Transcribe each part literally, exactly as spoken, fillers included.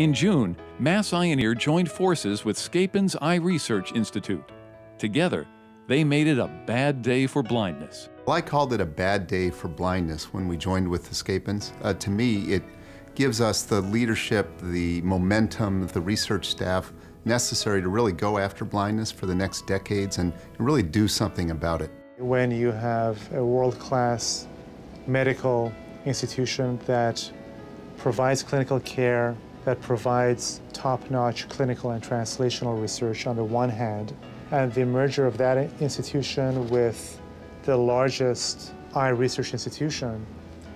In June, Mass Eye and Ear joined forces with Schepens Eye Research Institute. Together, they made it a bad day for blindness. Well, I called it a bad day for blindness when we joined with the Schepens. Uh, to me, it gives us the leadership, the momentum, the research staff necessary to really go after blindness for the next decades and really do something about it. When you have a world-class medical institution that provides clinical care, that provides top-notch clinical and translational research on the one hand, and the merger of that institution with the largest eye research institution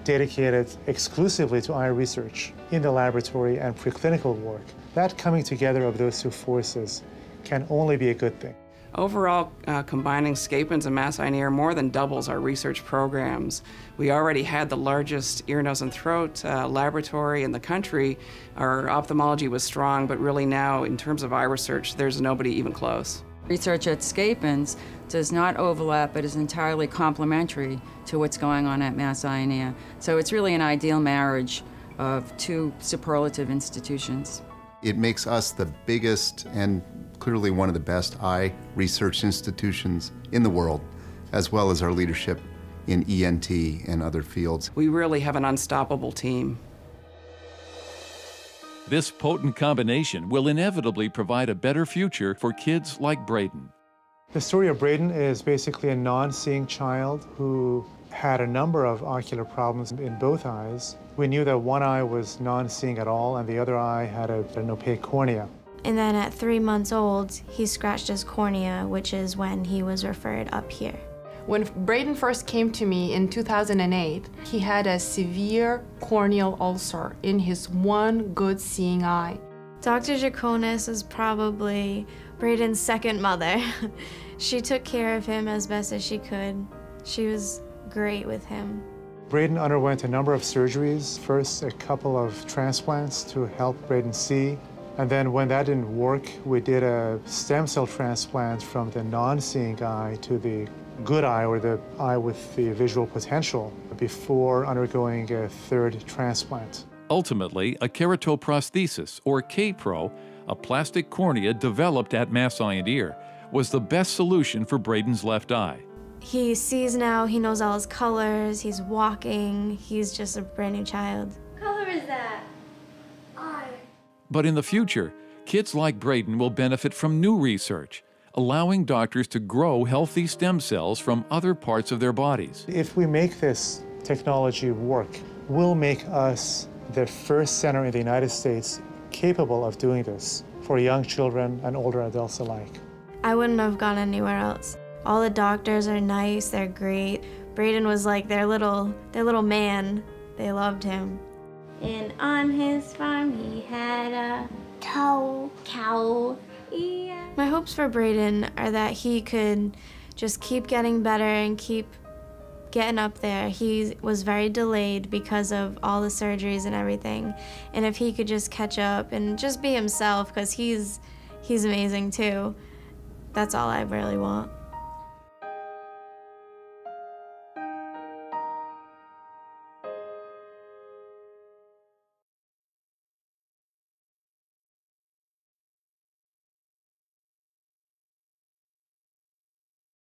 dedicated exclusively to eye research in the laboratory and preclinical work, that coming together of those two forces can only be a good thing. Overall, uh, combining Schepens and Mass Eye and Ear more than doubles our research programs. We already had the largest ear, nose, and throat uh, laboratory in the country. Our ophthalmology was strong, but really now, in terms of eye research, there's nobody even close. Research at Schepens does not overlap, but is entirely complementary to what's going on at Mass Eye and Ear. So it's really an ideal marriage of two superlative institutions. It makes us the biggest and clearly one of the best eye research institutions in the world, as well as our leadership in E N T and other fields. We really have an unstoppable team. This potent combination will inevitably provide a better future for kids like Brayden. The story of Brayden is basically a non-seeing child who had a number of ocular problems in both eyes. We knew that one eye was non-seeing at all and the other eye had a, an opaque cornea. And then at three months old, he scratched his cornea, which is when he was referred up here. When Brayden first came to me in two thousand eight, he had a severe corneal ulcer in his one good seeing eye. Doctor Jaconis is probably Brayden's second mother. She took care of him as best as she could. She was great with him. Brayden underwent a number of surgeries, first a couple of transplants to help Brayden see. And then when that didn't work, we did a stem cell transplant from the non-seeing eye to the good eye, or the eye with the visual potential, before undergoing a third transplant. Ultimately, a keratoprosthesis, or KPro, a plastic cornea developed at Mass Eye and Ear, was the best solution for Brayden's left eye. He sees now, he knows all his colors, he's walking, he's just a brand new child. What color is that? But in the future, kids like Brayden will benefit from new research, allowing doctors to grow healthy stem cells from other parts of their bodies. If we make this technology work, we'll make us the first center in the United States capable of doing this for young children and older adults alike. I wouldn't have gone anywhere else. All the doctors are nice, they're great. Brayden was like their little, their little man. They loved him. And on his farm he had a cow. cow. Yeah. My hopes for Brayden are that he could just keep getting better and keep getting up there. He was very delayed because of all the surgeries and everything. And if he could just catch up and just be himself, because he's, he's amazing too, that's all I really want.